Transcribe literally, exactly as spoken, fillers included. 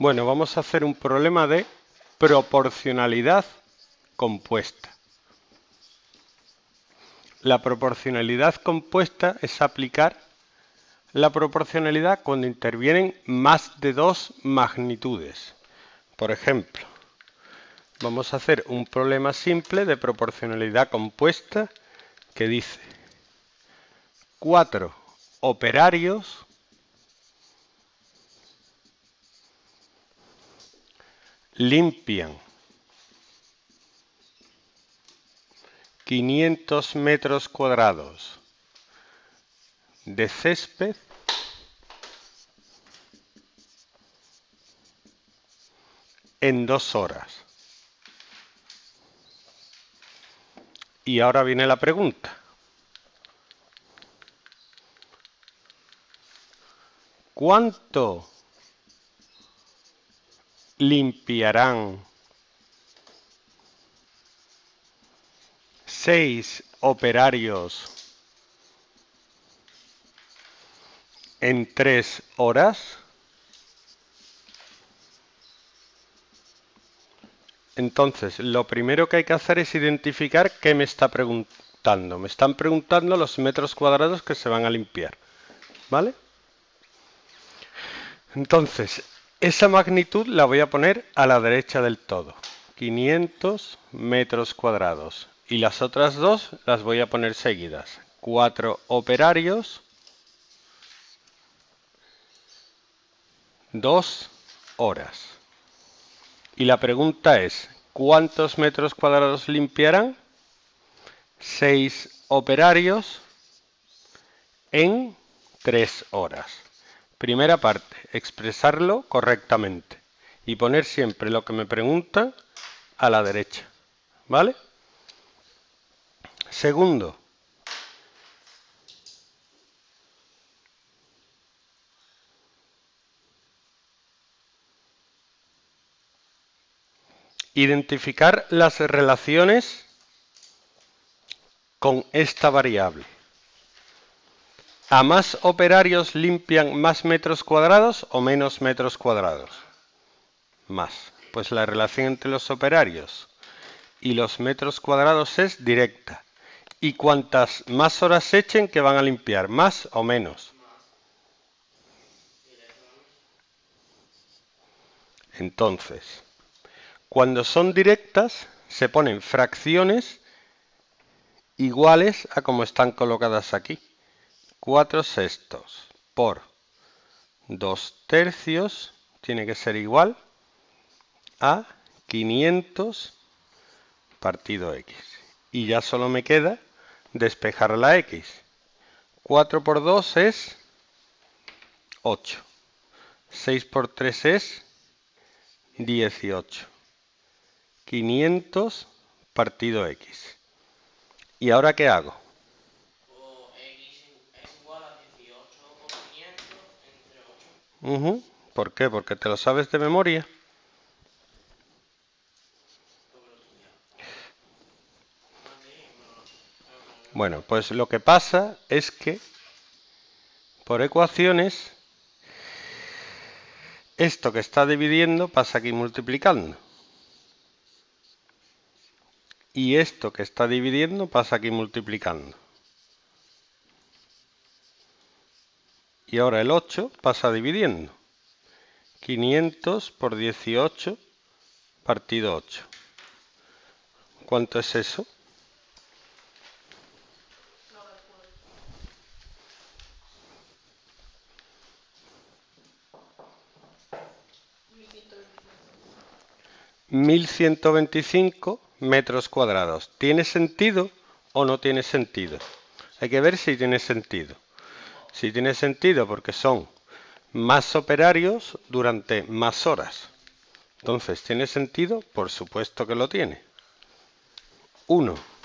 Bueno, vamos a hacer un problema de proporcionalidad compuesta. La proporcionalidad compuesta es aplicar la proporcionalidad cuando intervienen más de dos magnitudes. Por ejemplo, vamos a hacer un problema simple de proporcionalidad compuesta que dice cuatro operarios limpian quinientos metros cuadrados de césped en dos horas. Y ahora viene la pregunta. ¿Cuánto limpiarán seis operarios en tres horas? Entonces, lo primero que hay que hacer es identificar qué me está preguntando. Me están preguntando los metros cuadrados que se van a limpiar, ¿vale? Entonces, esa magnitud la voy a poner a la derecha del todo. quinientos metros cuadrados. Y las otras dos las voy a poner seguidas. cuatro operarios. dos horas. Y la pregunta es, ¿cuántos metros cuadrados limpiarán seis operarios en tres horas? Primera parte, expresarlo correctamente y poner siempre lo que me preguntan a la derecha, ¿vale? Segundo, identificar las relaciones con esta variable. ¿A más operarios limpian más metros cuadrados o menos metros cuadrados? Más. Pues la relación entre los operarios y los metros cuadrados es directa. ¿Y cuantas más horas echen que van a limpiar? ¿Más o menos? Entonces, cuando son directas, se ponen fracciones iguales a como están colocadas aquí. cuatro sextos por dos tercios tiene que ser igual a quinientos partido x. Y ya solo me queda despejar la x. cuatro por dos es ocho. seis por tres es dieciocho. quinientos partido x. ¿Y ahora qué hago? O x es igual a dieciocho por quinientos entre ocho. Uh-huh. ¿Por qué? Porque te lo sabes de memoria. Bueno, pues lo que pasa es que por ecuaciones esto que está dividiendo pasa aquí multiplicando. Y esto que está dividiendo pasa aquí multiplicando. Y ahora el ocho pasa dividiendo. quinientos por dieciocho partido ocho. ¿Cuánto es eso? mil ciento veinticinco metros cuadrados. ¿Tiene sentido o no tiene sentido? Hay que ver si tiene sentido. Si tiene sentido, porque son más operarios durante más horas. Entonces, ¿tiene sentido? Por supuesto que lo tiene. uno.